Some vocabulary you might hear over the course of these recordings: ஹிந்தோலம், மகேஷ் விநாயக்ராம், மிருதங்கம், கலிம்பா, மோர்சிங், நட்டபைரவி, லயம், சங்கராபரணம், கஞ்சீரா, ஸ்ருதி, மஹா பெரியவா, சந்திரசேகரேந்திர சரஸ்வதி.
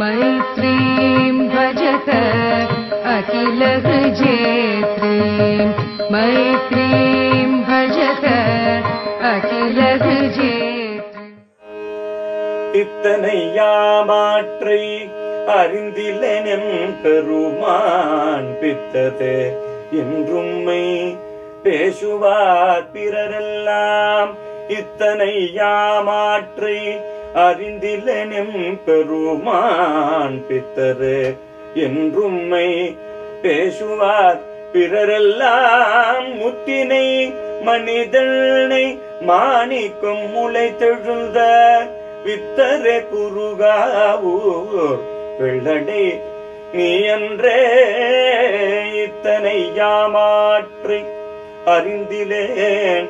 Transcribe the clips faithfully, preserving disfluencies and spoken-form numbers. मैत्रीं भजत अखिल जेत्रीं मैत्रीं भजत अखिल जेत्री इतने यामात्रै அறிந்திலென் பெருமான் பித்ததே என்றும்மை பேசுவார் பிறரெல்லாம் இத்தனை யாமாற்றை அறிந்திலென் பெருமான் பித்தரே என்றும்மை பேசுவார் பிறரெல்லாம் முத்தினை மனிதனை மாணிக்கம் முளைத்தெழுந்த வித்தரே குருகாவூர் வெள்ளடை நீ என்றே இத்தனை யாமாற்றை அறிந்திலேன்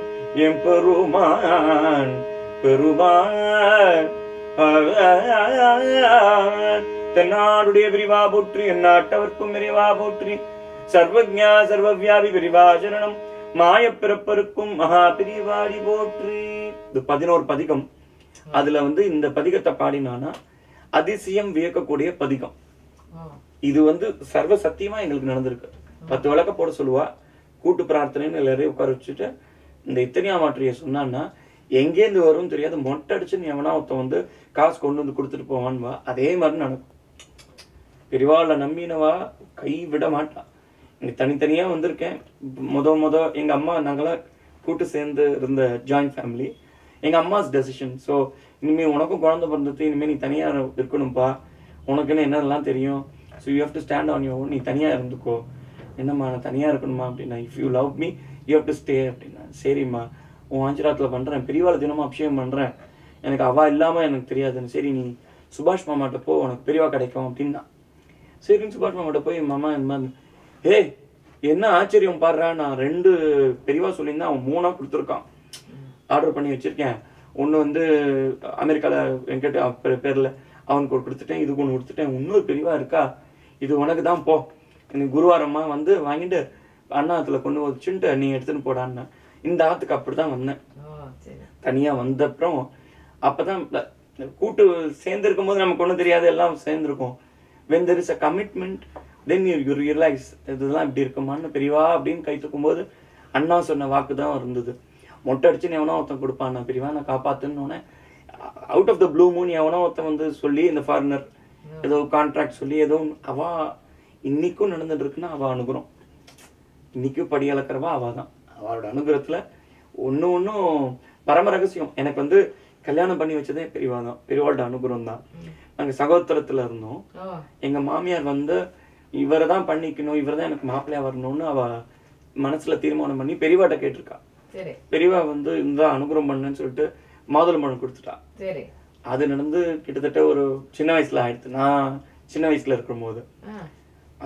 எம்பெருமான் பெருமான் தன்னாடுடைய விரிவா போற்றி எந்நாட்டவர்க்கும் விரிவா போற்றி சர்வஜா சர்வவியாபி விரிவாஜனம் மாய பிறப்பருக்கும் மகா பிரிவாடி போற்றி. இது பதினோரு பதிகம். அதுல வந்து இந்த பதிகத்தை பாடினானா அதிசயம் வியக்கக்கூடிய பதிகம். இது வந்து சர்வ சத்தியமா எங்களுக்கு நடந்திருக்கு. பத்து வழக்க போட சொல்லுவா, கூட்டு பிரார்த்தனைன்னு எல்லாரையும் உட்கார வச்சுட்டு இந்த இத்தனையா மாற்றிய சொன்னான்னா எங்கேருந்து வரும்னு தெரியாது, மொட்டை அடிச்சுன்னு எவனா ஒருத்த வந்து காசு கொண்டு வந்து கொடுத்துட்டு போவான்வா. அதே மாதிரி நடக்கும். பெரியவாளை நம்பினவா கை விட மாட்டான். இங்க தனித்தனியா வந்திருக்கேன். முத முத எங்க அம்மா நாங்களாம் கூட்டு சேர்ந்து இருந்த ஜாயிண்ட் ஃபேமிலி. எங்க அம்மாஸ் டெசிஷன். ஸோ இனிமே உனக்கும் குழந்தை பிறந்தது, இனிமே நீ தனியா இருக்கணும்பா, உனக்குன்னு என்னெல்லாம் தெரியும், so you have to stand on your own, நீ தனியா இருந்துக்கோ. என்னம்மா நான் தனியா இருக்கணுமா அப்படின்னா, if you love me you have to stay அப்படின்னா. சரிம்மா உன் ஆஞ்சிராத்துல பண்றேன், பெரியவாளை தினமும் அபிஷேகம் பண்றேன், எனக்கு அவா இல்லாம எனக்கு தெரியாதுன்னு. சரி நீ சுபாஷ் மாமாட்ட போ, உனக்கு பெரியவா கிடைக்கும் அப்படின்னா. சரின்னு சுபாஷ் மாமாட்ட போய் மாமா இந்த மாதிரி ஹே என்ன ஆச்சரியம் பாடுறா, நான் ரெண்டு பெரியவா சொல்லியிருந்தேன், அவன் மூணா கொடுத்துருக்கான், ஆர்டர் பண்ணி வச்சிருக்கேன். ஒன்று வந்து அமெரிக்கால என்கிட்ட பேர்ல அவனுக்கு ஒரு கொடுத்துட்டேன், இதுக்கு ஒன்று கொடுத்துட்டேன், இன்னொரு பெரியவா இருக்கா, இது உனக்கு தான் போ, எனக்கு குருவாரமா வந்து வாங்கிட்டு அண்ணா ஆத்துல கொண்டு வச்சுட்டு நீ எடுத்துன்னு போடான்னு. இந்த ஆத்துக்கு அப்படிதான் வந்தேன். தனியா வந்த அப்புறம் அப்பதான் கூட்டு சேர்ந்துருக்கும் போது நமக்கு ஒன்றும் தெரியாது, எல்லாம் சேர்ந்துருக்கோம். when there is a commitment then you realize இதெல்லாம் இப்படி இருக்குமான்னு பெரியவா அப்படின்னு கை தூக்கும் போது அண்ணா சொன்ன வாக்குதான் இருந்தது. மொட்டை அடிச்சுன்னு எவனோ ஒருத்தன் கொடுப்பான், நான் பெரியவா நான் காப்பாத்துன்னு. Out of the blue moon எவனோ ஒருத்தன் வந்து சொல்லி இந்த ஃபாரினர் ஏதோ கான்ட்ராக்ட் சொல்லி ஏதோ அவா இன்னைக்கும் நடந்துட்டு இருக்குன்னா அவ அனுகிறம் இன்னைக்கும் படி அளக்கிறவா அவா தான். அவளோட அனுகிரகத்துல ஒன்னு ஒன்னும் பரம ரகசியம். எனக்கு வந்து கல்யாணம் பண்ணி வச்சதே பெரியவா தான், பெரியவாளோட அனுகிரகம் தான். நாங்க சகோதரத்துல இருந்தோம். எங்க மாமியார் வந்து இவரதான் பண்ணிக்கணும், இவரதான் எனக்கு மாப்பிள்ளையா வரணும்னு அவ மனசுல தீர்மானம் பண்ணி பெரியவாட்ட கேட்டிருக்கா. பெரியவா வந்து இந்த அனுகிரகம் பண்ணுன்னு சொல்லிட்டு மாதுளம்பழம் கொடுத்துட்டா. அது நடந்து கிட்டத்தட்ட ஒரு சின்ன வயசுல ஆயிடுச்சு, நான் சின்ன வயசுல இருக்கும் போது.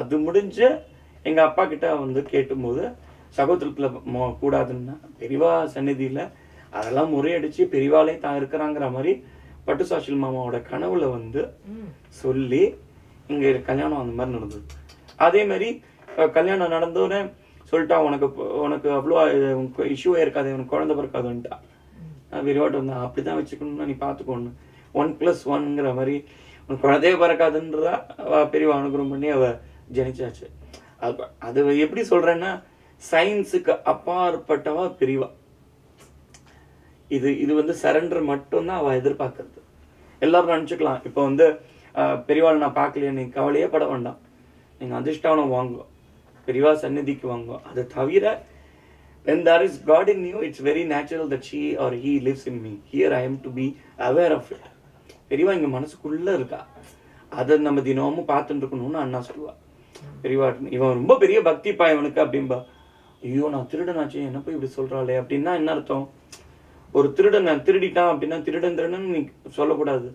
அது முடிஞ்ச எங்க அப்பா கிட்ட வந்து கேட்டும் போது சகோதரத்துல கூடாதுன்னா பெரியவா சந்நிதியில அதெல்லாம் முறையடிச்சு பெரியவாலே தான் இருக்கிறாங்கிற மாதிரி பட்டு சாஷில் மாமாவோட கனவுல வந்து சொல்லி இங்க கல்யாணம் அந்த மாதிரி நடந்தது. அதே மாதிரி கல்யாணம் நடந்தோடனே சொல்லிட்டா உனக்கு உனக்கு அவ்வளோ இஷ்யூவே இருக்காது, உனக்கு குழந்தை பிறக்காதுன்ட்டா. பெரியவாட்ட வந்தா அப்படிதான் வச்சுக்கணும்னா நீ பாத்துக்கோன்னு, ஒன் பிளஸ் ஒன்ங்கிற மாதிரி உனக்கு குழந்தையே பிறக்காதுன்றதா பெரியவா அனுகிரகம் பண்ணி அவ ஜனிச்சாச்சு. அது அது எப்படி சொல்றேன்னா சயின்ஸுக்கு அப்பாற்பட்டவா பெரியவா. இது இது வந்து சரண்டர் மட்டும் தான் அவ எதிர்பார்க்கறது. எல்லாரும் நினைச்சுக்கலாம் இப்ப வந்து பெரியவாள் நான் பாக்கலையே, நீ கவலையே பட வேண்டாம், நீங்க அதிர்ஷ்டானம் வாங்குவோம், பெரியவா சந்நிதிக்கு வாங்குவோம். அதை தவிர when there is God in you it's very natural that she or he lives in me, here I am to be aware of it. பெரியவா இங்க மனசுக்குள்ள இருக்கா, அதை நம்ம தினமும் பார்த்துட்டு இருக்கணும்னு அண்ணா சொல்லுவா. பெரியவா இவன் ரொம்ப பெரிய பக்தி பாயவனுக்கு அப்படின்பா. ஐயோ நான் திருடனாச்சு, என்ன போய் இப்படி சொல்றாளே அப்படின்னா என்ன அர்த்தம்? ஒரு திருடன் நான் திருடிட்டான் அப்படின்னா திருடன் திருடன் நீ சொல்லக்கூடாது.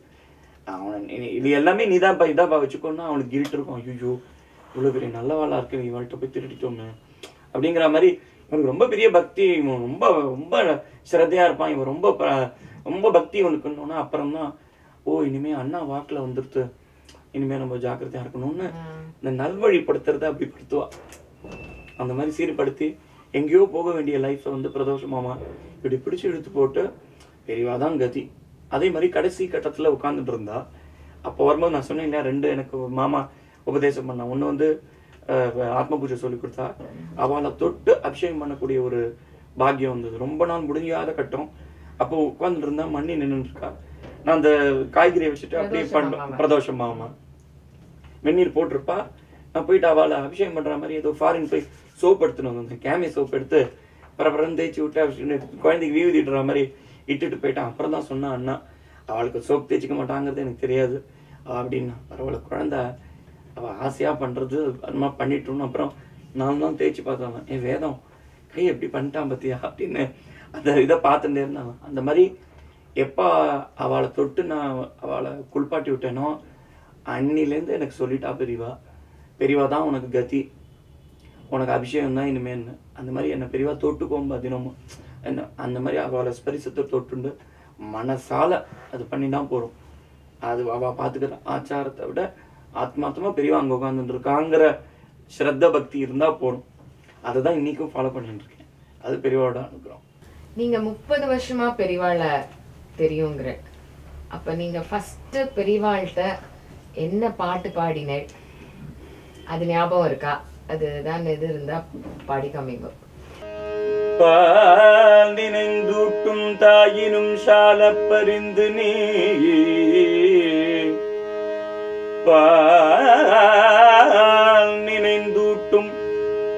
அவன் இது எல்லாமே நீதான்ப்பா இதாப்பா வச்சுக்கோன்னா அவனுக்கு கில்ட் இருக்கும். ஐயோ இவ்வளவு பெரிய நல்லவாளா இருக்கு இவள்கிட்ட போய் திருடிட்டோமே அப்படிங்கிற மாதிரி. இவனுக்கு ரொம்ப பெரிய பக்தி, இவன் ரொம்ப ரொம்ப சிரத்தையா இருப்பான், இவன் ரொம்ப ரொம்ப பக்தி இவனுக்குன்னா அப்புறம்தான் ஓ இனிமே அண்ணா வாக்குல வந்துருத்து, இனிமே நம்ம ஜாக்கிரதையா இருக்கணும்னு இந்த நல்வழிப்படுத்துறத அப்படி படுத்துவா. அந்த மாதிரி சீர்படுத்தி எங்கேயோ போக வேண்டிய லைஃப்பை வந்து பிரதோஷ மாமா இப்படி பிடிச்சு எடுத்து போட்டு பெரியவாதான் கதி. அதே மாதிரி கடைசி கட்டத்துல உட்கார்ந்துட்டு இருந்தா அப்போ வரும்போது நான் சொன்னேன் என்ன ரெண்டு எனக்கு மாமா உபதேசம் பண்ணா ஒன்று வந்து ஆத்ம பூஜை சொல்லி கொடுத்தா அவளை தொட்டு அபிஷேகம் பண்ணக்கூடிய ஒரு பாக்கியம் வந்தது. ரொம்ப நாள் முடிஞ்சாத கட்டம். அப்போ உட்காந்துட்டு இருந்தா மண்ணி நின்று இருக்கா. நான் அந்த காய்கறியை வச்சுட்டு அப்படியே பண்ண பிரதோஷம் மாமா வெந்நீர் போட்டிருப்பா. நான் போயிட்டு அவளை அபிஷேகம் பண்ற மாதிரி ஏதோ ஃபாரின் போய் சோப் எடுத்துன்னு வந்தேன். கேமிய சோப் எடுத்து பரபரம் தேய்ச்சி விட்டு குழந்தைக்கு வீதிடுற மாதிரி இட்டுட்டு போயிட்டான். அப்புறம் தான் சொன்னா அண்ணா அவளுக்கு சோப் தேய்ச்சிக்க மாட்டாங்கிறது எனக்கு தெரியாது அப்படின்னா பரவாயில்ல குழந்த அவள் ஆசையாக பண்ணுறது அது மாதிரி பண்ணிட்டோன்னு அப்புறம் நான் தான் தேய்ச்சி பார்த்தாங்க ஏன் வேதம் கை எப்படி பண்ணிட்டான் பத்தியா அப்படின்னு அந்த இதை பார்த்துட்டே இருந்தாங்க. அந்த மாதிரி எப்போ அவளை தொட்டு நான் அவளை குளிப்பாட்டி விட்டேனோ அன்னிலேருந்து எனக்கு சொல்லிட்டா பெரியவா பெரியவா தான் உனக்கு கதி உனக்கு அபிஷேகம் தான் இனிமேல் அந்த மாதிரி என்னை பெரியவா தொட்டுக்கோம்பா தினமும் என்ன அந்த மாதிரி அவளை ஸ்பரிசத்தை தொட்டுண்டு மனசால அது பண்ணினா போகிறோம். அது அவள் பார்த்துக்கிற ஆச்சாரத்தை விட ஆத்மாத்தமாக பெரியவா அங்கே உட்காந்துட்டு இருக்காங்கிற ஸ்ரத்த பக்தி இருந்தால் போகிறோம். அதை தான் இன்றைக்கும் ஃபாலோ பண்ணிட்டு இருக்கேன். அது பெரியவாவோட அனுக்கிறோம். நீங்கள் முப்பது வருஷமாக பெரியவாளை தெரியுங்கிற அப்போ நீங்கள் ஃபஸ்ட்டு பெரியவாள்கிட்ட என்ன பாட்டு பாடினேன் அது ஞாபகம் இருக்கா? அதுதான் எது இருந்தால் பாடி காமிங்க. பாலினைந்தூட்டும் தாயினும் சால பரிந்து நீ பால் நினைந்தூட்டும்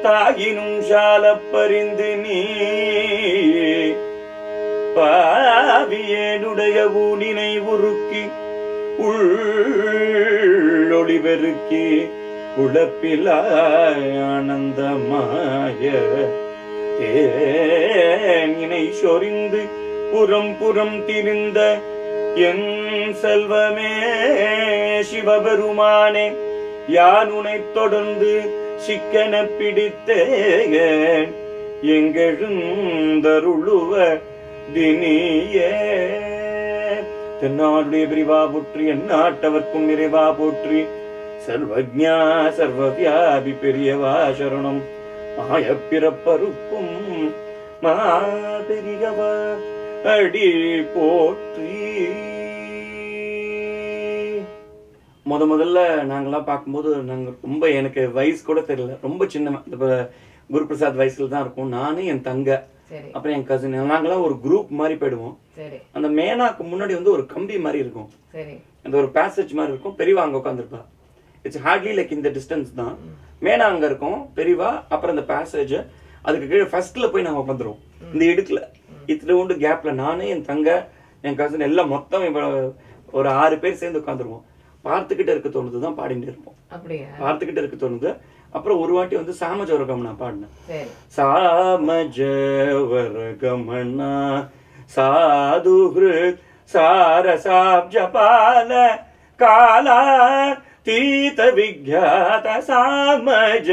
தாயினும் சால பரிந்து நீ பாவியேனுடைய ஊனினை உருக்கி உள்ளொளி பெருக்கி உழப்பில ஆனந்தமாய தேனை சொரிந்து புறம் புறம் திரிந்த என் செல்வமே சிவபெருமானே யான் உனை தொடர்ந்து சிக்கன பிடித்தேன் எங்கெழுந்தருளுவ தினியே தென்னாளுடைய பிரிவா போற்றி எந்நாட்டவர்க்கும் நிறைவா போற்றி சர்வஜா சர்வவியாபி பெரியவா சரணம் மாயப்பிறப்பருக்கும் மா பெரியவா அடி போற்றி. முத முதல்ல நாங்கள்லாம் பார்க்கும்போது நாங்கள் ரொம்ப எனக்கு வயசு கூட தெரியல ரொம்ப சின்ன இப்போ குரு பிரசாத் வயசுல தான் இருக்கும். நானும் என் தங்க அப்புறம் என் கசின் நாங்களாம் ஒரு குரூப் மாதிரி போயிடுவோம். அந்த மேனாக்கு முன்னாடி வந்து ஒரு கம்பி மாதிரி இருக்கும் அந்த ஒரு பேசேஜ் மாதிரி இருக்கும். பெரியவா அங்கே உட்காந்துருப்பா. இட்ஸ் ஹார்ட்லி லைக் இந்த டிஸ்டன்ஸ் தான் மேனா அங்கே இருக்கும் பெரியவா அப்புறம் அந்த பேசேஜ் அதுக்கு கீழே ஃபர்ஸ்ட்ல போய் நாங்கள் உட்காந்துருவோம். இந்த இடுக்குல இத்துல உண்டு கேப்ல நானு என் தங்க என் கசின் எல்லாம் மொத்தம் ஒரு ஆறு பேர் சேர்ந்து உட்காந்துருவோம். பார்த்துக்கிட்டே இருக்க தோணுதுதான் பாடிட்டு இருப்போம். பார்த்துக்கிட்டே இருக்க தோணுது. அப்புறம் ஒரு வாட்டி வந்து சாமஜவரகம் நான் பாடினேன். சாமஜவரகமனா சாது சாரசாப்ஜபால காலா தீத விக்யாத சாமஜ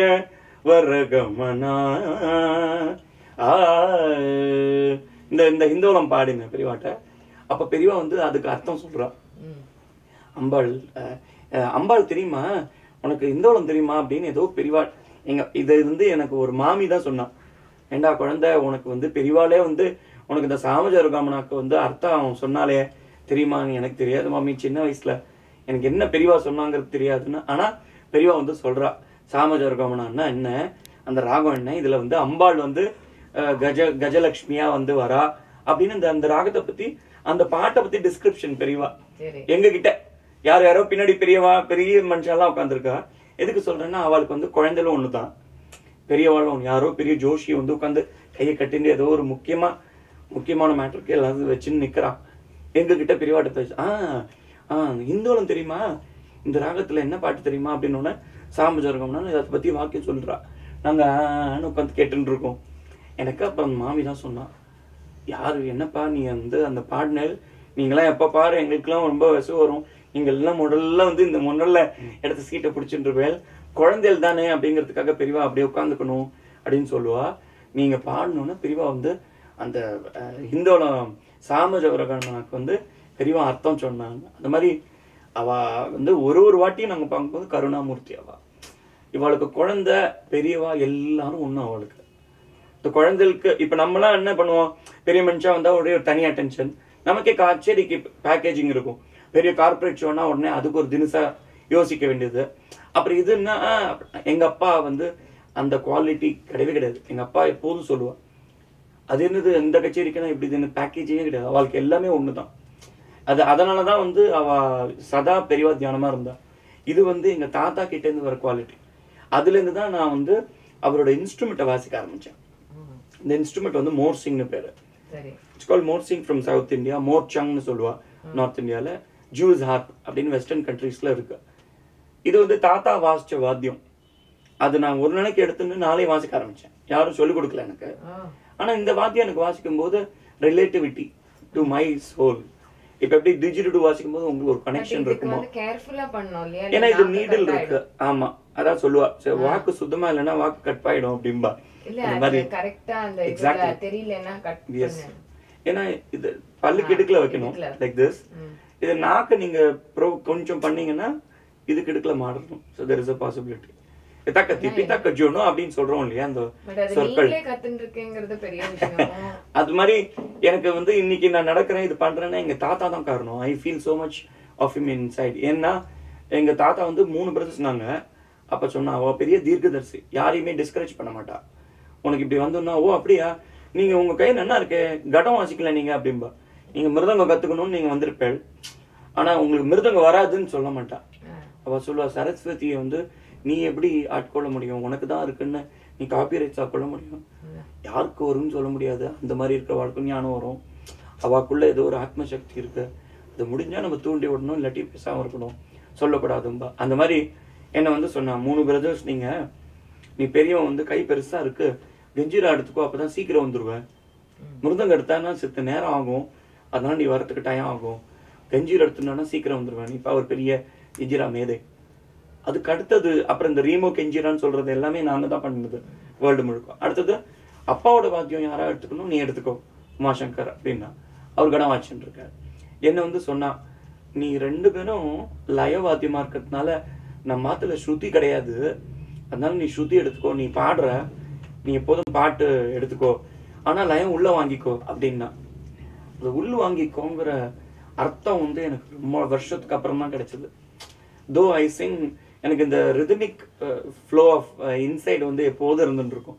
வரகமனா ஆ இந்த இந்த ஹிந்தோலம் பாடினேன் பெரியவாட்ட. அப்ப பெரியவா வந்து அதுக்கு அர்த்தம் சொல்றா. அம்பாள் அம்பாள் தெரியுமா உனக்கு இந்தோளம் தெரியுமா அப்படின்னு ஏதோ பெரியவாள் எங்க இதை வந்து எனக்கு ஒரு மாமி தான் சொன்னான். ஏண்டா குழந்தை உனக்கு வந்து பெரியவாளே வந்து உனக்கு இந்த சாமஜருகாமனாக்கு வந்து அர்த்தம் சொன்னாலே தெரியுமா? எனக்கு தெரியாது மாமி சின்ன வயசுல எனக்கு என்ன பெரியவா சொன்னாங்கிறது தெரியாதுன்னு. ஆனா பெரியவா வந்து சொல்றா சாமஜருகாமனான்னா என்ன அந்த ராகம் என்ன இதுல வந்து அம்பாள் வந்து கஜ கஜலட்சுமியா வந்து வரா அப்படின்னு இந்த அந்த ராகத்தை பத்தி அந்த பாட்டை பத்தி டிஸ்கிரிப்ஷன் பெரியவா எங்க கிட்ட யார் யாரோ பின்னாடி பெரியவா பெரிய மனுஷெல்லாம் உட்காந்துருக்கா. எதுக்கு சொல்றேன்னா அவளுக்கு வந்து குழந்தையில ஒண்ணுதான் பெரியவாளும் ஒண்ணு யாரோ பெரிய ஜோஷி வந்து உட்காந்து கையை கட்டின்னு ஏதோ ஒரு முக்கியமா முக்கியமான மேட்டருக்கு எல்லாத்தையும் வச்சுன்னு நிக்கிறான். எங்க கிட்ட பெரியவாட்ட ஆஹ் ஆஹ் இந்தோளம் தெரியுமா இந்த ராகத்துல என்ன பாட்டு தெரியுமா அப்படின்னு ஒன்னு சாமஜர்கம்னாலும் அதை பத்தி வாக்கியம் சொல்றா. நாங்க ஆன்னு உட்காந்து கேட்டுன்னு இருக்கோம். எனக்கு அப்புறம் மாமி தான் சொன்னான் யாரு என்னப்பா நீ வந்து அந்த பாடினல் நீங்களாம் எப்ப பாரு எங்களுக்குலாம் ரொம்ப விஷம் வரும் நீங்கள் எல்லாம் முதல்ல வந்து இந்த முன்னல்ல இடத்த சீட்டை பிடிச்சிட்டு குழந்தைகள் தானே அப்படிங்கிறதுக்காக பெரியவா அப்படியே உட்காந்துக்கணும் அப்படின்னு சொல்லுவா. நீங்க பாடணும்னா பெரியவா வந்து அந்த இந்தோளம் சாமஜவரகனுக்கு வந்து பெரியவா அர்த்தம் சொன்னாங்க. அந்த மாதிரி அவ வந்து ஒரு ஒரு வாட்டியும் நாங்கள் பார்க்கும்போது கருணாமூர்த்தி அவா இவளுக்கு குழந்தை பெரியவா எல்லாரும் ஒன்றும் அவளுக்கு இந்த குழந்தைகளுக்கு இப்போ நம்மளாம் என்ன பண்ணுவோம் பெரிய மனுஷா வந்தா ஒரே ஒரு தனி அட்டென்ஷன் நமக்கே காச்சேரிக்கு பேக்கேஜிங் இருக்கும் பெரிய கார்ப்பரேட் ஷோனா உடனே அதுக்கு ஒரு தினசா யோசிக்க வேண்டியது. அப்புறம் இதுன்னா எங்கள் அப்பா வந்து அந்த குவாலிட்டி கிடையவே கிடையாது. எங்கள் அப்பா எப்போதும் சொல்லுவாள், அது என்னது எந்த கச்சேரிக்குன்னா இப்படி இது என்ன பேக்கேஜே கிடையாது, அவளுக்கு எல்லாமே ஒன்று தான். அது அதனால தான் வந்து அவள் சதா பெரியவா தியானமாக இருந்தாள். இது வந்து எங்கள் தாத்தா கிட்டேருந்து வர குவாலிட்டி. அதுலேருந்து தான் நான் வந்து அவரோட இன்ஸ்ட்ருமெண்ட்டை வாசிக்க ஆரம்பித்தேன். இந்த இன்ஸ்ட்ருமெண்ட் வந்து மோர்சிங்னு பேர். It's call மோர்சிங் from south India, மோர்ச்சங்னு சொல்லுவாள் நார்த் இந்தியாவில், ஜூஸ் ஹார்ப் அப்படின்னு வெஸ்டர்ன் கண்ட்ரீஸில் இருக்கு. இது வந்து தாத்தா வாசித்த வாத்தியம். அது நான் ஒரு நாளைக்கு எடுத்துன்னு நாளே வாசிக்க ஆரம்பித்தேன். யாரும் சொல்லிக் கொடுக்கல எனக்கு. ஆனால் இந்த வாத்தியம் எனக்கு வாசிக்கும் போது ரிலேட்டிவிட்டி டு மை சோல். இப்போ எப்படி டிஜிட்டல் வாசிக்கும் போது உங்களுக்கு ஒரு கனெக்ஷன் இருக்குமா? ஏன்னா இது நீடில் இருக்கு. ஆமாம், அதான் சொல்லுவா, சரி வாக்கு சுத்தமாக இல்லைன்னா வாக்கு கட் ஆகிடும் அப்படின்பா. ஏன்னா இது பல்லுக்கு இடுக்கில் வைக்கணும், லைக் திஸ். இது நாக்கு நீங்கள் ப்ரோ கொஞ்சம் பண்ணீங்கன்னா இதுக்கு இடுக்கில் மாறணும். So there is a possibility. தக்க திப்பி தக்க ஜோனும் அப்படின்னு சொல்றோம் இல்லையா, அந்த சொற்கள் அது மாதிரி. எனக்கு வந்து இன்னைக்கு நான் நடக்கிறேன் இது பண்றேன்னா எங்க தாத்தா தான் காரணம். I feel so much of him inside. ஏன்னா எங்க தாத்தா வந்து மூணு பிரதர்ஸ் நாங்க. அப்ப சொன்னா அவ பெரிய தீர்க்கதரிசி, யாரையுமே டிஸ்கரேஜ் பண்ண மாட்டா. உனக்கு இப்படி வந்தோம்னா, ஓ அப்படியா, நீங்க உங்க கை நல்லா இருக்கு, கடம் வாசிக்கல நீங்க அப்படின்பா. நீங்க மிருதங்கம் கத்துக்கணும்னு நீங்க வந்திருப்பேள், ஆனா உங்களுக்கு மிருதங்கம் வராதுன்னு சொல்ல மாட்டா. அவ சொல்லுவா, சரஸ்வதியை வந்து நீ எப்படி ஆட்கொள்ள முடியும், உனக்கு தான் இருக்குன்னு நீ காப்பிரைட்ஸ் ஆட்கொள்ள முடியும், யாருக்கு வரும்னு சொல்ல முடியாது. அந்த மாதிரி இருக்கிற வாழ்க்கை ஞானம் வரும். அவாக்குள்ள ஏதோ ஒரு ஆத்மசக்தி இருக்கு, அது முடிஞ்சால் நம்ம தூண்டி விடணும், இல்லாட்டி பேசாமல் இருக்கணும், சொல்லக்கூடாதும்பா. அந்த மாதிரி என்னை வந்து சொன்னா, மூணு பிரதர்ஸ் நீங்கள், நீ பெரியவன் வந்து கை பெருசாக இருக்கு, கெஞ்சிரா எடுத்துக்கோ, அப்போ தான் சீக்கிரம் வந்துடுவேன். மிருதங்க எடுத்தானா சித்த நேரம் ஆகும், அதனால நீ வரத்துக்கு டைம் ஆகும். கெஞ்சிரா எடுத்துனானா சீக்கிரம் வந்துடுவேன். இப்போ அவர் பெரிய கெஞ்சிரா மேதை. அதுக்கு அடுத்தது அப்புறம் இந்த ரீமோ கெஞ்சிரான்னு சொல்றது எல்லாமே நாங்கள் தான் பண்ணுது வேர்ல்டு முழுக்க. அடுத்தது அப்பாவோட வாத்தியம் யாராவது எடுத்துக்கணும், நீ எடுத்துக்கோ உமாசங்கர் அப்படின்னா, அவர் கடன் வாட்சின்னு இருக்காரு. என்ன வந்து சொன்னா, நீ ரெண்டு பேரும் லய வாத்தியமா இருக்கிறதுனால நம்ம மாத்துல ஸ்ருதி கிடையாது, அதனால நீ ஸ்ருதி எடுத்துக்கோ, நீ பாடுற, நீ எப்போதும் பாட்டு எடுத்துக்கோ, ஆனா லயம் உள்ள வாங்கிக்கோ அப்படின்னா. அது உள்ள வாங்கிக்கோங்கிற அர்த்தம் வந்து எனக்கு ரொம்ப வருஷத்துக்கு அப்புறம் தான் கிடைச்சது. தோ ஐ சிங், எனக்கு இந்த ரிதமிக் ஃப்ளோ ஆஃப் இன்சைட் வந்து எப்போதும் இருந்துருக்கும்.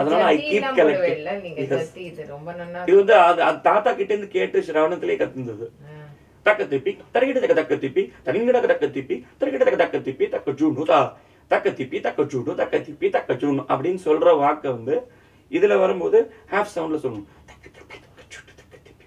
அதனால ஐ கீப் கலெக்டிங். இது வந்து தாத்தா கிட்ட இருந்து கேட்டு சிரவணத்திலே கத்துந்தது. தக்க திப்பி தரையிட தக்க தக்க திப்பி தரிங்கிட தக்க திப்பி தரையிட தக்க தக்க திப்பி தக்க ஜூனு தா தக்க திப்பி தக்க ஜூனு தக்க திப்பி தக்க ஜூனு அப்படின்னு சொல்ற வாக்க வந்து இதுல வரும்போது ஹாஃப் சவுண்ட்ல சொல்லணும். தக்க திப்பி தக்க ஜூனு தக்க திப்பி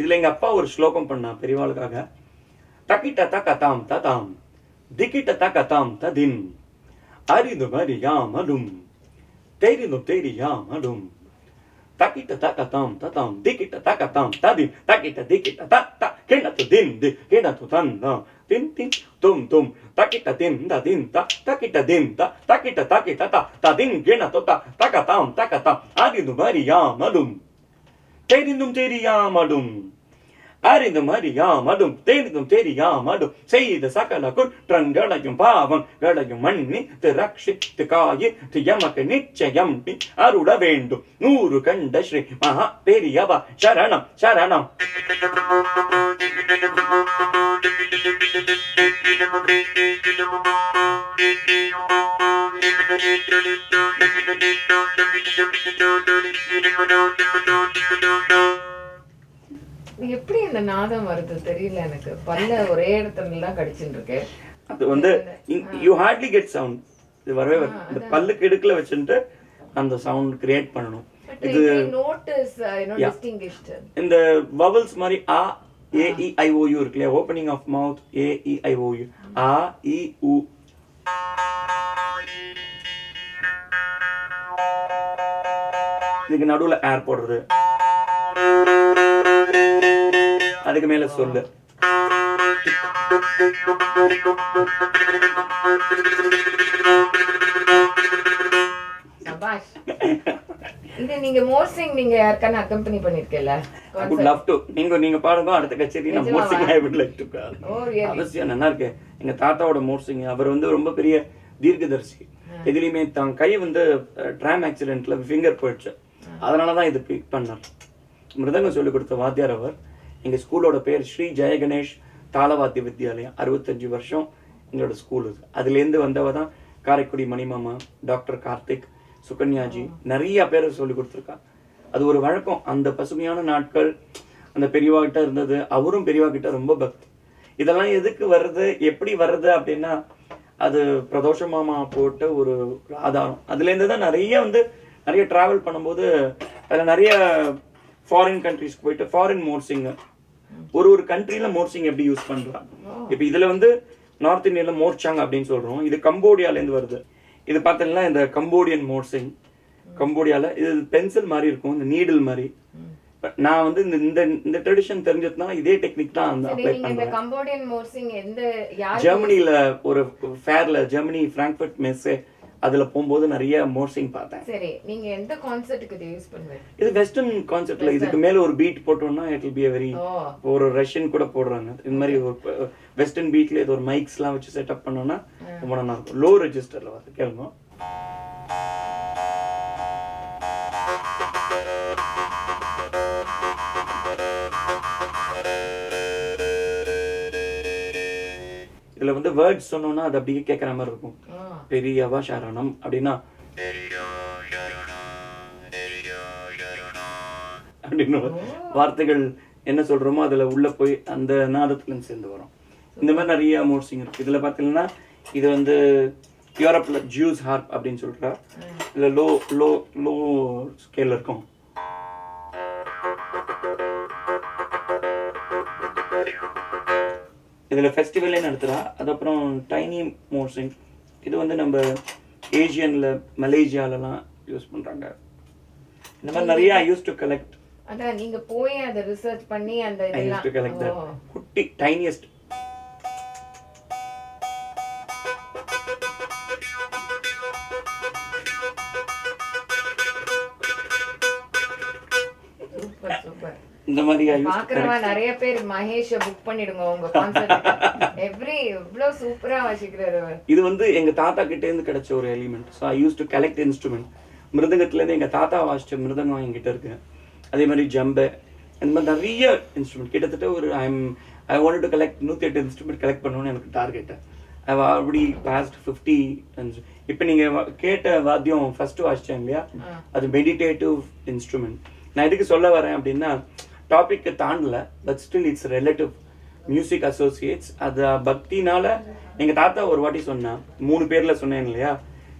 இதுல எங்க அப்பா ஒரு ஸ்லோகம் பண்ணா பெரியவாளுக்காக. தக்கிட்ட தா கதாம் ததாம் திக்கிட்ட தா கதாம் ததின் அரிதும் அறியாமலும் தெரிந்தும் தெரியாமலும் தக்கிட்ட தா கதாம் ததாம் திக்கிட்ட தா கதாம் ததின் தக்கிட்ட திக்கிட்ட தா தா கிணத்து தின் தி கிணத்து தன்னா தின் தின் தும் தும் தக்கிட்ட தின் த தின் தா தக்கிட்ட தின் தா தக்கிட்ட தக்கிட்ட தா ததின் கிணத்து தா தகதாம் தகதாம் அரிதும் அறியாமலும் தெரிந்தும் தெரியாமலும் அறிந்தும் அறியாமலும் தெரிந்தும் தெரியாமலும் செய்த சகல குற்றங்களையும் பாவங்களையும் மன்னித்து ரட்சித்து காயித்து எமக்கு நிச்சயம் நீ அருள வேண்டும். நூறு கண்ட ஸ்ரீ மகா பெரியவா சரணம் சரணம். எப்படி இந்த நாதம் வருது தெரியல எனக்கு. பல்ல ஒரே இடத்துல தான் கடிச்சிட்டு இருக்கு. அது வந்து யூ ஹார்ட்லி கெட் சவுண்ட். இது வரவே இந்த பல்லுக்கு இடுக்குல வச்சிட்டு அந்த சவுண்ட் கிரியேட் பண்ணனும். இது நோட்டஸ் யூ டிஸ்டிங்விஷ்ட் இந்த வவல்ஸ் மாதிரி ஆ A E I O U இருக்குல, opening of mouth A E I O U ஆ இ உ. இதுக்கு நடுவுல ஏர் போடுறது, அதுக்கு மேல சொல்லு. சபாஷ். இது நீங்க மோர்சிங் நீங்க யார்கான கம்பெனி பண்ணிருக்கீங்களா? I would love to. நீங்க நீங்க பாடுங்க அடுத்த கச்சேரி நான் மோர்சிங் I would like to. அவசிய நல்லா இருக்கு. எங்க தாத்தாவோட மோர்சிங் அவர் வந்து ரொம்ப பெரிய தீர்க்கதரிசி. எதிலுமே தான் கை வந்து ட்ராம் ஆக்சிடென்ட்ல ஃபிங்கர் போயிடுச்சு. அதனால தான் இது பிக் பண்ணார். மிருதங்க சொல்லி கொடுத்த வாத்தியார் அவர். எங்க ஸ்கூலோட பேர் ஸ்ரீ ஜெய கணேஷ் தாளவாத்திய வித்யாலயம். அறுபத்தஞ்சு வருஷம் எங்களோட ஸ்கூல் இது. அதுலேருந்து வந்தவ தான் காரைக்குடி மணிமாமா, டாக்டர் கார்த்திக், சுகன்யாஜி நிறைய பேர் சொல்லி கொடுத்துருக்கா. அது ஒரு வழக்கம். அந்த பசுமையான நாட்கள் அந்த பெரியவா கிட்ட இருந்தது. அவரும் பெரியவா கிட்ட ரொம்ப பக்தி. இதெல்லாம் எதுக்கு வருது எப்படி வருது அப்படின்னா அது பிரதோஷ மாமா போட்ட ஒரு ஆதாரம். அதுலேருந்து தான் நிறைய வந்து நிறைய ட்ராவல் பண்ணும்போது அதில் நிறைய ஃபாரின் கண்ட்ரிஸ்க்கு போயிட்டு ஃபாரின் மோர்சிங் ஒரு ஒரு கண்ட்ரியில மோர்சிங் எப்படி யூஸ் பண்றாங்க. இப்போ இதுல வந்து நார்த் இந்தியால மோர்ச்சாங் அப்படின்னு சொல்றோம். இது கம்போடியாலேருந்து வருது. இது பார்த்தீங்கன்னா இந்த கம்போடியன் மோர்சிங் கம்போடியால இது பென்சில் மாதிரி இருக்கும், இந்த நீடில் மாதிரி. நான் வந்து இந்த இந்த ட்ரெடிஷன் தெரிஞ்சதுனால இதே டெக்னிக் தான் அந்த அப்ளை பண்றேன். கம்போடியன் மோர்சிங் எந்த யார் ஜெர்மனில ஒரு ஃபேர்ல ஜெர்மனி பிராங்க்ஃபர்ட் மெஸ்ஸே அதுல போகும்போது நிறைய மோர்சிங் பார்த்தேன். சரி, நீங்க எந்த கான்செப்ட்க்கு இது யூஸ் பண்ணுவீங்க? இது வெஸ்டர்ன் கான்செப்ட்ல இதுக்கு மேல ஒரு பீட் போட்டோம்னா it will be a very ஒரு ரஷ்யன் கூட போடுறாங்க. இந்த மாதிரி ஒரு வெஸ்டர்ன் பீட்ல இது ஒரு மைக்ஸ்லாம் வச்சு செட்டப் பண்ணோம்னா ரொம்ப நல்லா இருக்கும். லோ ரெஜிஸ்டர்ல வந்து கேளுங்க. இதுல வந்து வேர்ட்ஸ் சொன்னோம்னா அது அப்படியே கேட்கற மாதிரி இருக்கும். பெரியவா சரணம் அப்படின்னா அப்படின்னு வார்த்தைகள் என்ன சொல்றோமோ அதுல உள்ள போய் அந்த நாதத்துல இருந்து சேர்ந்து வரும். இந்த மாதிரி நிறைய மோர்சிங் இருக்கு. இதுல பாத்தீங்கன்னா இது வந்து யூரோப்ல ஜூஸ் ஹார்ப் அப்படின்னு சொல்றா. இதுல லோ லோ லோ ஸ்கேல் இருக்கும். இதுல ஃபெஸ்டிவலே நடத்துறா. அதுக்கப்புறம் டைனி மோர்சிங் இது வந்து நம்ம ஏஷியன்ல மலேசியாலலாம் யூஸ் பண்றாங்க. இந்த மாதிரி நிறைய ஐ யூஸ் டு கலெக்ட். அத நீங்க போய் அத ரிசர்ச் பண்ணி அந்த இதெல்லாம் I use to collect the குட்டி டைனியஸ்ட். Super super. இந்த மாதிரி ஐ யூஸ் பாக்குறவா நிறைய பேர் மகேஷ் புக் பண்ணிடுங்க உங்க கான்செப்ட். எவ்ரி இவ்ளோ சூப்பரா வாசிக்கிறாரு. இது வந்து எங்க தாத்தா கிட்ட இருந்து கிடைச்ச ஒரு element. So I used to collect instrument. மிருதங்கத்துல இருந்து எங்க தாத்தா வாசிச்ச மிருதங்கம் என்கிட்ட இருக்கு. அதே மாதிரி ஜம்பே அந்த மாதிரி நிறைய இன்ஸ்ட்ருமெண்ட் கிட்டத்தட்ட ஒரு I I wanted to collect நூத்தி எட்டு இன்ஸ்ட்ருமெண்ட் கலெக்ட் பண்ணனும் எனக்கு target. I have already passed ஐம்பது. இப்போ நீங்க கேட்ட வாத்தியம் ஃபர்ஸ்ட் வாசிச்சேன் இல்லையா, அது மெடிடேட்டிவ் இன்ஸ்ட்ருமெண்ட். நான் எதுக்கு சொல்ல வரேன் அப்படின்னா டாபிக் தாண்டல but still it's relative music associates. அது பக்தினால எங்கள் தாத்தா ஒரு வாட்டி சொன்னான், மூணு பேரில் சொன்னேன் இல்லையா,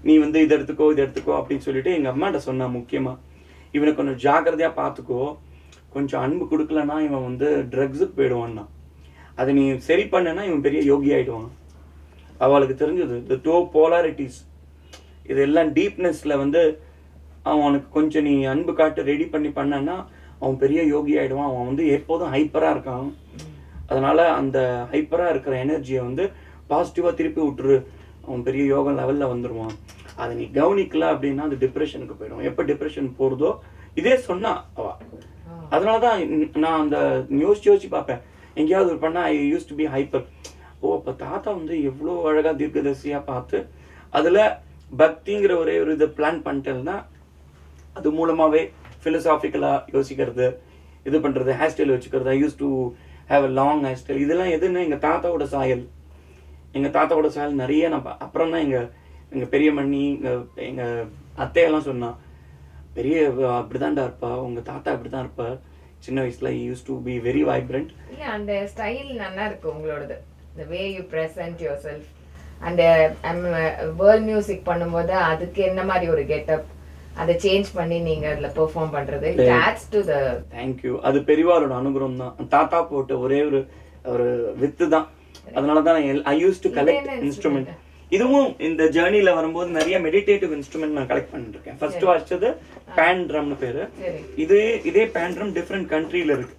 நீ வந்து இது எடுத்துக்கோ இது எடுத்துக்கோ அப்படின்னு சொல்லிட்டு எங்கள் அம்மாட்ட சொன்னான். முக்கியமாக இவனை கொஞ்சம் ஜாக்கிரதையாக பார்த்துக்கோ, கொஞ்சம் அன்பு கொடுக்கலன்னா இவன் வந்து ட்ரக்ஸுக்கு போயிடுவான்னா, அதை நீ சரி பண்ணனா இவன் பெரிய யோகி ஆகிடுவான். அவளுக்கு தெரிஞ்சது இந்த டூ போலாரிட்டிஸ் இது எல்லாம் டீப்னஸில் வந்து அவனுக்கு கொஞ்சம் நீ அன்பு காட்டு ரெடி பண்ணி பண்ணனா அவன் பெரிய யோகி ஆகிடுவான். அவன் வந்து எப்போதும் ஹைப்பராக இருக்கான், அதனால அந்த ஹைப்பராக இருக்கிற எனர்ஜியை வந்து பாசிட்டிவாக திருப்பி விட்டுரு, அவன் பெரிய யோகா லெவலில் வந்துடுவான். அதை நீ கவனிக்கல அப்படின்னா அது டிப்ரெஷனுக்கு போயிடும். எப்போ டிப்ரெஷன் போகிறதோ இதே சொன்னா அவா. அதனால தான் நான் அந்த யோசிச்சு யோசிச்சு பார்ப்பேன். எங்கேயாவது ஒரு பண்ணால் I use to be hyper. ஓ, அப்போ தாத்தா வந்து எவ்வளோ அழகாக தீர்க்கதரிசியாக பார்த்து அதில் பக்திங்கிற ஒரே ஒரு இதை பிளான் பண்ணிட்டேன்னா அது மூலமாகவே ஃபிலசாஃபிக்கலாக யோசிக்கிறது, இது பண்ணுறது, ஹேர் ஸ்டைல் வச்சுக்கிறது, I use to have a long hair style. இதெல்லாம் எதுன்னு எங்கள் தாத்தாவோட சாயல் எங்கள் தாத்தாவோட சாயல் நிறைய நான் அப்புறம் தான் எங்கள் எங்கள் பெரிய மண்ணி எங்கள் எங்கள் அத்தையெல்லாம் சொன்னான், பெரிய அப்படி தான்டா இருப்பா, உங்கள் தாத்தா அப்படி தான் இருப்பார் சின்ன வயசில், use to be very vibrant. இல்லை, அந்த ஸ்டைல் நல்லா இருக்குது உங்களோடது, the way you present your self. அந்த வேர்ல்ட் மியூசிக் பண்ணும்போது அதுக்கு என்ன மாதிரி ஒரு கெட்டப் அதை சேஞ்ச் பண்ணி நீங்க அதுல பெர்ஃபார்ம் பண்றது it adds to the thank you. அது பெரியவாரோட அனுகிரகம் தான். தாத்தா போட்ட ஒரே ஒரு ஒரு வித்து தான். அதனால தான் I use to collect instrument. இதுவும் இந்த ஜர்னில வரும்போது நிறைய மெடிடேட்டிவ் இன்ஸ்ட்ருமென்ட் நான் கலெக்ட் பண்ணிருக்கேன். ஃபர்ஸ்ட் வாச்சது பேன் ட்ரம்னு பேரு. இது இதே பேன் ட்ரம் டிஃபரண்ட் கண்ட்ரியில இருக்கு.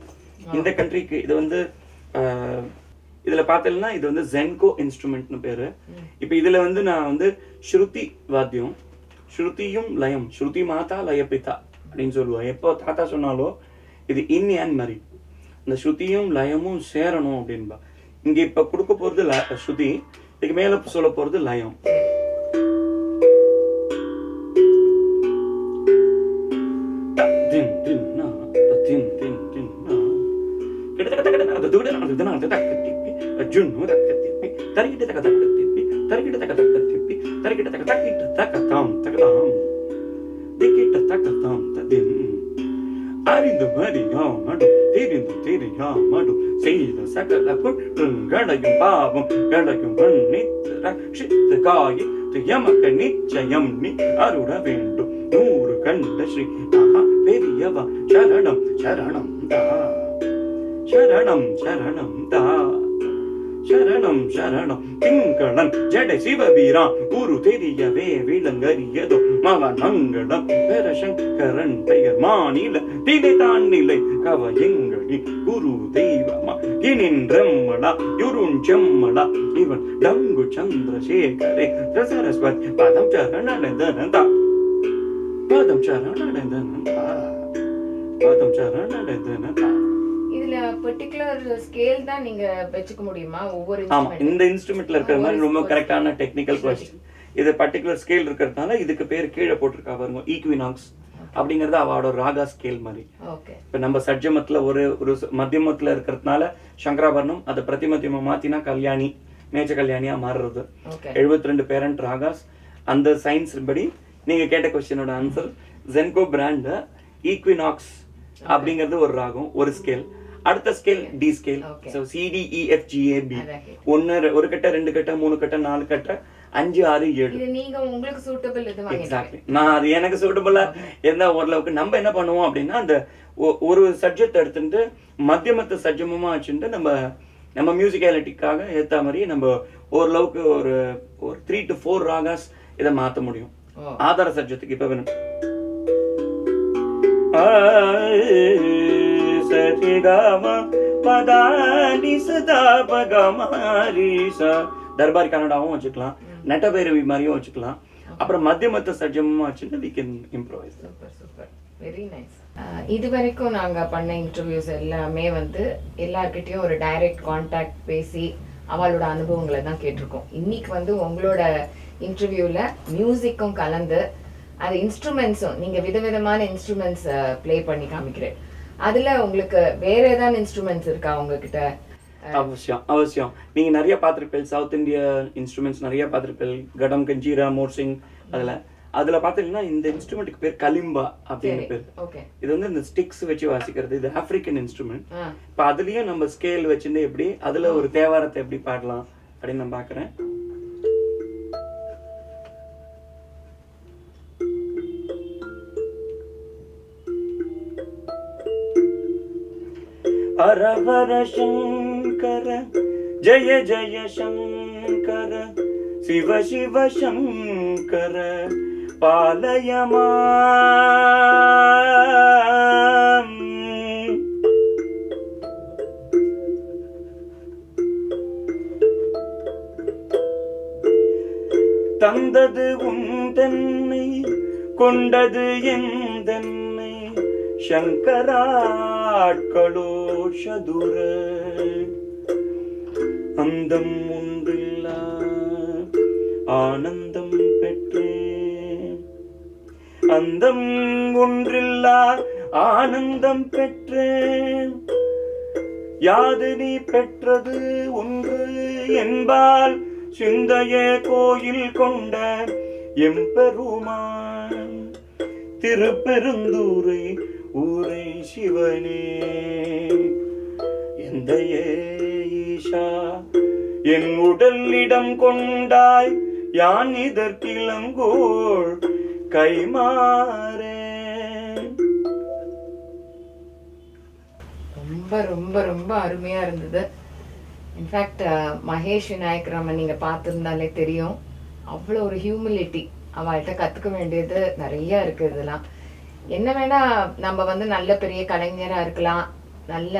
இந்த கண்ட்ரிக்கு இது வந்து இதுல பார்த்தீங்கன்னா இது வந்து ஜென்கோ இன்ஸ்ட்ருமென்ட்னு பேரு. இப்போ இதுல வந்து நான் வந்து ஸ்ருதி வாத்தியம், ஸ்ருதியும் லயம், ஸ்ருதி மாதா லயபிதா அப்படின்னு சொல்லுவோம். எப்போ தாத்தா சொன்னாலும் இது இன் அண்ட் மரி, இந்த ஸ்ருதியும் லயமும் சேரணும் அப்படின்பா. இங்க இப்ப கொடுக்க போறது ஸ்ருதி, இதுக்கு மேல சொல்ல போறது லயம். இவன் டங்கு சந்திரசேகரேந்திர சரஸ்வதி பதம் சரணடைந்தனந்தா, பதம் சரணடைந்தனந்தா, பதம் சரணடைந்தனந்தா. இதுல பர்టిక్యులர் ஸ்கேல் தான் நீங்க வெச்சுக்க முடியுமா ஒவ்வொரு இன்ஸ்ட்ருமென்ட்? ஆமா, இந்த இன்ஸ்ட்ருமென்ட்ல இருக்கிற மாதிரி ரொம்ப கரெக்ட்டான டெக்னிக்கல் क्वेश्चन. இது பர்టిక్యులர் ஸ்கேல் இருக்கறதால இதுக்கு பேர் கீழ போட்டுருக்கா பாருங்க, ஈக்வினாக்ஸ் அப்படிங்கறது அவரோட ராகா ஸ்கேல் மாதிரி. ஓகே, இப்ப நம்ம சட்ஜமத்துல ஒரு ஒரு மத்தியமத்துல இருக்கறதனால சங்கராபரணம், அது பிரதிமத்தியமா மாத்தினா கல்யாணி, மேஜ கல்யாணியா மாறுறது. எழுபத்தி ரெண்டு பேரண்ட் ராகாஸ். அந்த சயின்ஸ் படி நீங்க கேட்ட கொஸ்டினோட ஆன்சர் ஜென்கோ பிராண்ட் ஈக்வினாக்ஸ் அப்படிங்கிறது ஒரு ராகம், ஒரு ஸ்கேல். அடுத்த scale D scale. So C D E F G A B, ஒன்னு ஒரு கட்ட, ரெண்டு கட்ட, மூணு கட்ட, நாலு கட்ட, அஞ்சு, ஆறு, ஏழு. இது நீங்க உங்களுக்கு சூட்டபிள் இது வாங்கி. எக்ஸாக்ட்லி. நான் அது எனக்கு சூட்டபிளா என்ன ஓரளவுக்கு நம்ம என்ன பண்ணுவோம் அப்படின்னா, அந்த ஒரு சப்ஜெக்ட் எடுத்துட்டு மத்தியமத்த சஜ்ஜமமா வச்சுட்டு நம்ம நம்ம மியூசிக்காலிட்டிக்காக ஏற்ற மாதிரி நம்ம ஓரளவுக்கு ஒரு ஒரு த்ரீ டு ஃபோர் ராகாஸ் இதை மாற்ற முடியும் ஆதார சப்ஜெக்டுக்கு. இப்போ வேணும் தர்பார் கன்னடாவும் வச்சுக்கலாம், நட்டபைரவி மாதிரியும் வச்சுக்கலாம், அப்புறம் மத்தியமத்த சஜ்ஜமமா வச்சுட்டு we can improvise. Very nice. இது வரைக்கும் நாங்கள் பண்ண இன்டர்வியூஸ் எல்லாமே வந்து எல்லார்கிட்டையும் ஒரு டைரக்ட் கான்டாக்ட் பேசி அவளோட அனுபவங்களை தான் கேட்டிருக்கோம். இன்னைக்கு வந்து உங்களோட இன்டர்வியூவில் மியூசிக்கும் கலந்து அது இன்ஸ்ட்ருமெண்ட்ஸும் நீங்கள் விதவிதமான இன்ஸ்ட்ருமெண்ட்ஸ் ப்ளே பண்ணி காமிக்கிறேன். அதில் உங்களுக்கு வேற ஏதாவது இன்ஸ்ட்ருமெண்ட்ஸ் இருக்கா உங்ககிட்ட? அவசியம் அவசியம். நீங்கள் நிறைய பார்த்துருப்பேன், சவுத் இந்தியா இன்ஸ்ட்ருமெண்ட்ஸ் நிறைய பார்த்துருப்பேன், கடம், கஞ்சீரா, மோர்சிங். அதில் அதுல பாத்தீங்கன்னா இந்த இன்ஸ்ட்ருமெண்ட்டுக்கு பேர் கலிம்பா அப்படின்னு பேர். இது வந்து இந்த ஸ்டிக்ஸ் வச்சு வாசிக்கிறது. இது ஆப்பிரிக்கன் இன்ஸ்ட்ருமெண்ட். இப்ப அதுலயும் நம்ம ஸ்கேல் வச்சுட்டு எப்படி அதுல ஒரு தேவாரத்தை எப்படி பாடலாம் அப்படின்னு நான் பாக்குறேன். ஹரஹர சங்கர ஜெய ஜெய சங்கர சிவ சிவ சங்கர பாலயமாம். தந்தது உந்தன்னை கொண்டது எந்தன்னை சங்கராட்களோ சதுர அந்தம் ஒன்றில்லா ஆனந்தம் பெற்றே. அந்தம் ஒன்றில்லா ஆனந்தம் பெற்றேன் யாது நீ பெற்றது ஒன்று என்பால் சிந்தையே கோயில் கொண்ட எம்பெருமான் திருப்பெருந்தூரை ஊரை சிவனே எந்தையே ஈஷா என் உடல் இடம் கொண்டாய் யான் இதற்கிலங்கோள் கைமாறே. ரொம்ப ரொம்ப ரொம்ப அருமையா இருந்தது. இன்ஃபேக்ட் மகேஷ் விநாயக்ராம் நீங்க பார்த்திருந்தாலே தெரியும் அவ்வளவு ஒரு ஹியூமிலிட்டி அவள்கிட்ட கத்துக்க வேண்டியது நிறைய இருக்கு. இதெல்லாம் என்ன வேணா நம்ம வந்து நல்ல பெரிய கலைஞரா இருக்கலாம், நல்ல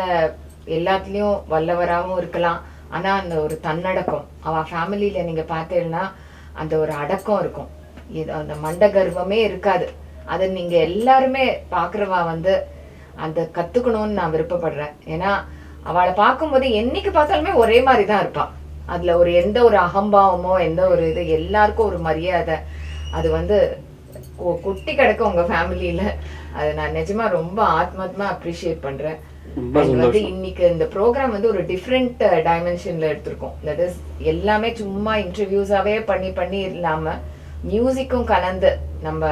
எல்லாத்துலயும் வல்லவராகவும் இருக்கலாம், ஆனா அந்த ஒரு தன்னடக்கம் அவ ஃபேமிலியில நீங்க பார்த்தீங்கன்னா அந்த ஒரு அடக்கம் இருக்கும், அந்த மண்ட கர்வமே இருக்காது. அதை நீங்க எல்லாருமே பாக்குறவா வந்து அந்த கத்துக்கணும்னு நான் விருப்பப்படுறேன். ஏன்னா அவளை பார்க்கும்போது என்னைக்கு பார்த்தாலுமே ஒரே மாதிரி தான் இருப்பான். அதுல ஒரு எந்த ஒரு அகம்பாவமோ எந்த ஒரு இது எல்லாருக்கும் ஒரு மரியாதை அது வந்து குட்டி கிடக்க உங்க ஃபேமிலியில. அதை நான் நிஜமா ரொம்ப ஆத்மாத்மா அப்ரிஷியேட் பண்றேன். வந்து இன்னைக்கு இந்த ப்ரோக்ராம் வந்து ஒரு டிஃப்ரெண்ட் டைமென்ஷன்ல எடுத்திருக்கோம். தட் இஸ் எல்லாமே சும்மா இன்டர்வியூஸாவே பண்ணி பண்ணி இல்லாம மியூசிக்கும் கலந்து நம்ம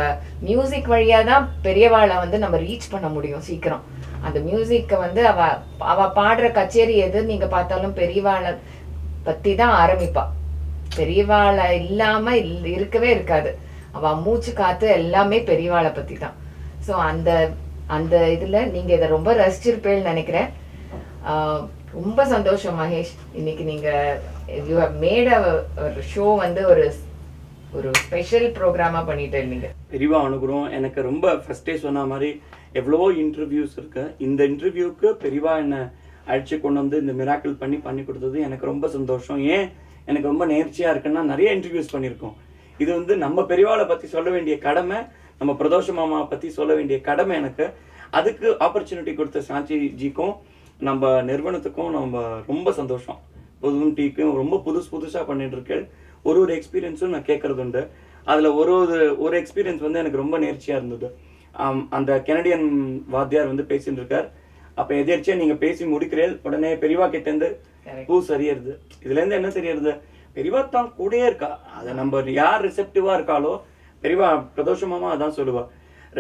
மியூசிக் வழியா தான் பெரியவாளை வந்து நம்ம ரீச் பண்ண முடியும் சீக்கிரம். அந்த மியூசிக்கை வந்து அவ அவ பாடுற கச்சேரி எது நீங்க பார்த்தாலும் பெரியவாளை பத்தி தான் ஆரம்பிப்பா. பெரியவாளை இல்லாம இருக்கவே இருக்காது. அவ மூச்சு காத்து எல்லாமே பெரியவாளை பத்தி தான். ஸோ அந்த அந்த இதுல நீங்க இதை ரொம்ப ரசிச்சிருப்பேன்னு நினைக்கிறேன். ஆஹ் ரொம்ப சந்தோஷம் மகேஷ். இன்னைக்கு நீங்க யூ ஹவ் மேட் ஒரு ஷோ வந்து ஒரு ஒரு ஸ்பெஷல் ப்ரோக்ராமா பண்ணிட்டு இருந்தீங்க. பெரியவா அனுகிரகம் எனக்கு ரொம்ப ஃபர்ஸ்டே சொன்ன மாதிரி எவ்வளவோ இன்டர்வியூஸ் இருக்கு. இந்த இன்டர்வியூக்கு பெரியவா என்னை அழைச்சி கொண்டு வந்து இந்த மிராக்கிள் பண்ணி பண்ணி கொடுத்தது எனக்கு ரொம்ப சந்தோஷம். ஏன் எனக்கு ரொம்ப நேர்ச்சியா இருக்குன்னா நிறைய இன்டர்வியூஸ் பண்ணியிருக்கோம். இது வந்து நம்ம பெரியவாளை பத்தி சொல்ல வேண்டிய கடமை, நம்ம பிரதோஷ மாமாவை பத்தி சொல்ல வேண்டிய கடமை எனக்கு. அதுக்கு ஆப்பர்ச்சுனிட்டி கொடுத்த சாஞ்சிஜிக்கும் நம்ம நிறுவனத்துக்கும் நம்ம ரொம்ப சந்தோஷம். புதுவும் டீக்கும் ரொம்ப புதுசு புதுசா பண்ணிட்டு இருக்கேன். ஒரு ஒரு எக்ஸ்பீரியன்ஸும் நான் கேட்கறது உண்டு. அதில் ஒரு ஒரு எக்ஸ்பீரியன்ஸ் வந்து எனக்கு ரொம்ப நேர்ச்சியாக இருந்தது. அந்த கெனடியன் வாத்தியார் வந்து பேசிட்டு இருக்கார். அப்போ எதிர்ச்சியா நீங்கள் பேசி முடிக்கிறேன், உடனே பெரியவா கிட்டேருந்து பூ சரியறது. இதுலேருந்து என்ன தெரியறது, பெரியவா தான் கூடயே இருக்கா. அதை நம்ம யார் ரிசெப்டிவாக இருக்காளோ பெரியவா பிரதோஷமாமா அதான் சொல்லுவா,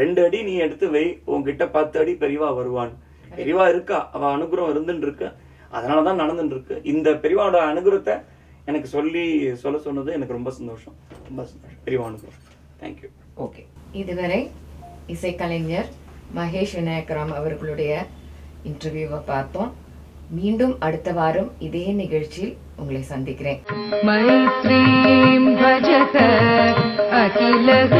ரெண்டு அடி நீ எடுத்து வை உங்ககிட்ட பத்து அடி பெரியவா வருவான்னு. பெரியவா இருக்கா, அவள் அனுகிரகம் இருந்துட்டு இருக்கு, அதனால தான் நடந்துட்டு இருக்கு. இந்த பெரியவாவோட அனுகிரகத்தை எனக்கு சொல்லி சொல்ல சொன்னது எனக்கு ரொம்ப சந்தோஷம். ரொம்ப சந்தோஷம் பெரியவானுக்கு. தேங்க்யூ. ஓகே, இதுவரை இசைக்கலைஞர் மகேஷ் விநாயக்ராம் அவர்களுடைய இன்டர்வியூவை பார்த்தோம். மீண்டும் அடுத்த வாரம் இதே நிகழ்ச்சியில் உங்களை சந்திக்கிறேன்.